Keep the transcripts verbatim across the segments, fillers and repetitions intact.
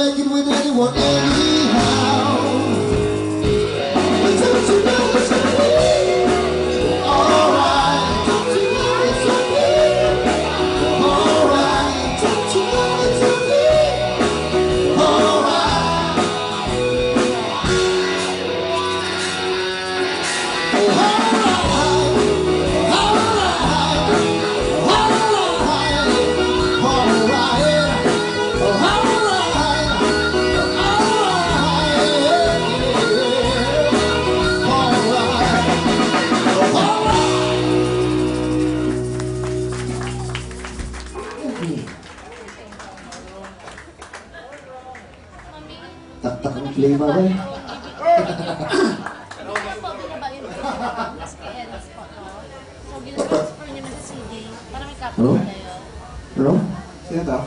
make it with anyone anyhow. Halo? Halo? Sino tau?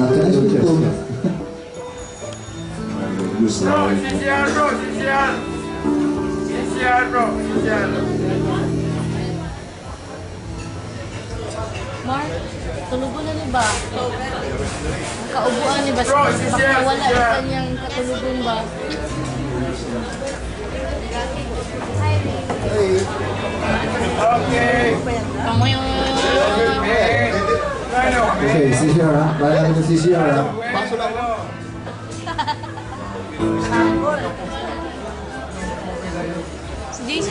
Nakanya sudah tuh. C C R bro, C C R C C R bro, C C R Mark, tulubo na niya ba? Kaubuan niya ba? Baka wala ikan yang katulubon ba? Oke, C C R ya, balik ke C C R ya. There's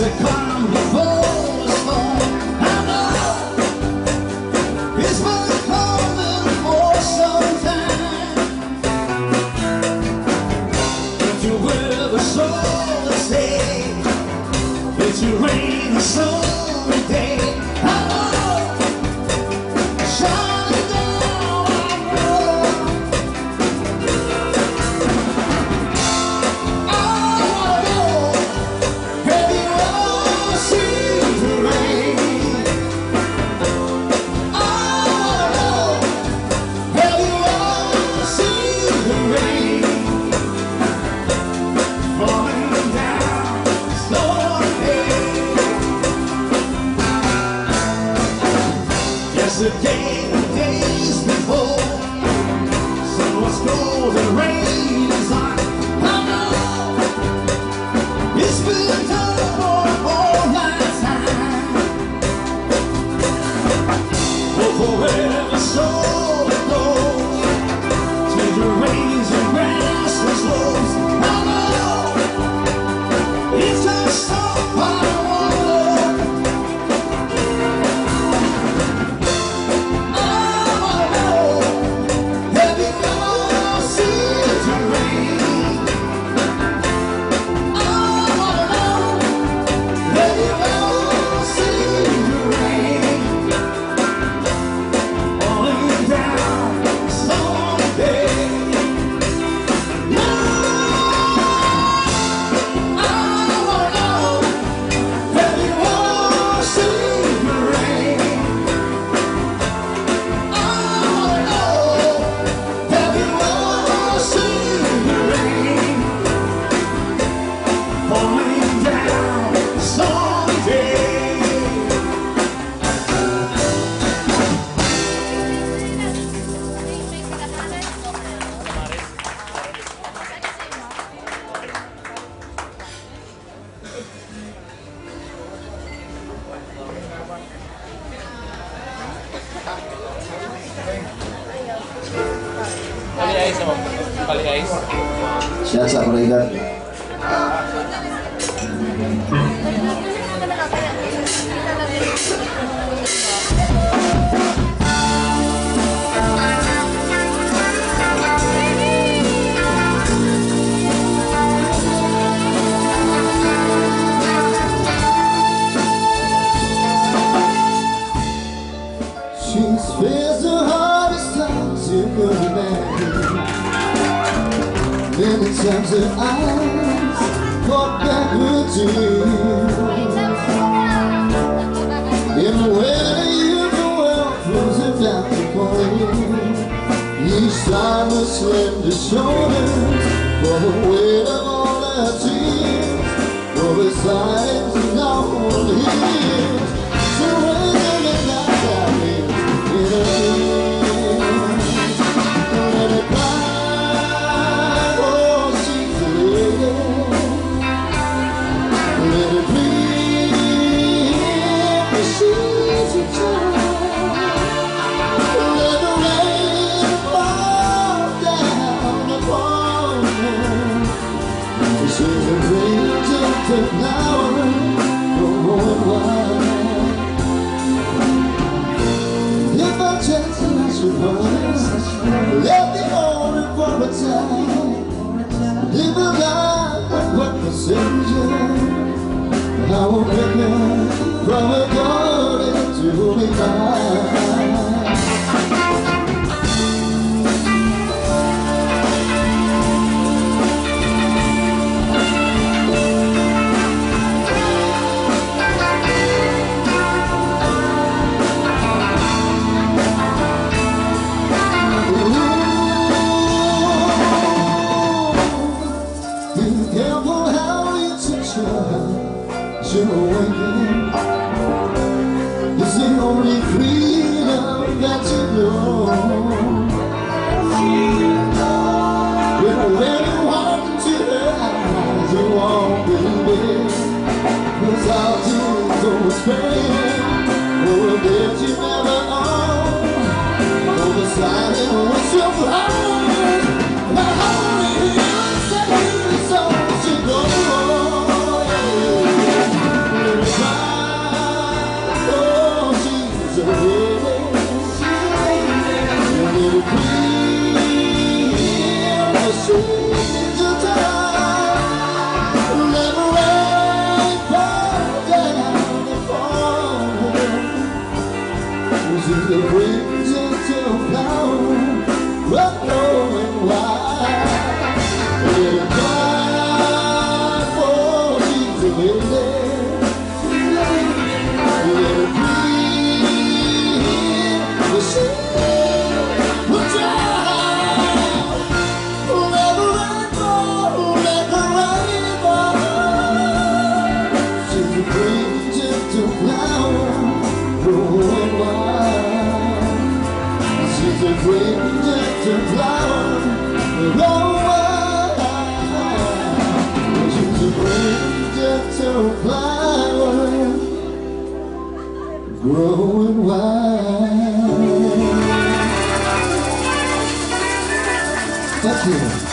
a clown before the storm, I know it's been coming for some time. If you ever saw the stage, if you rain or snow day, the day, the days before, someone's cold and rain is on. I know it's been done for all my time. Oh, forever so ago, till the rains and grasses rose. I know it's just so far. Siap, saya berikan. Many times her eyes look back with Thank you.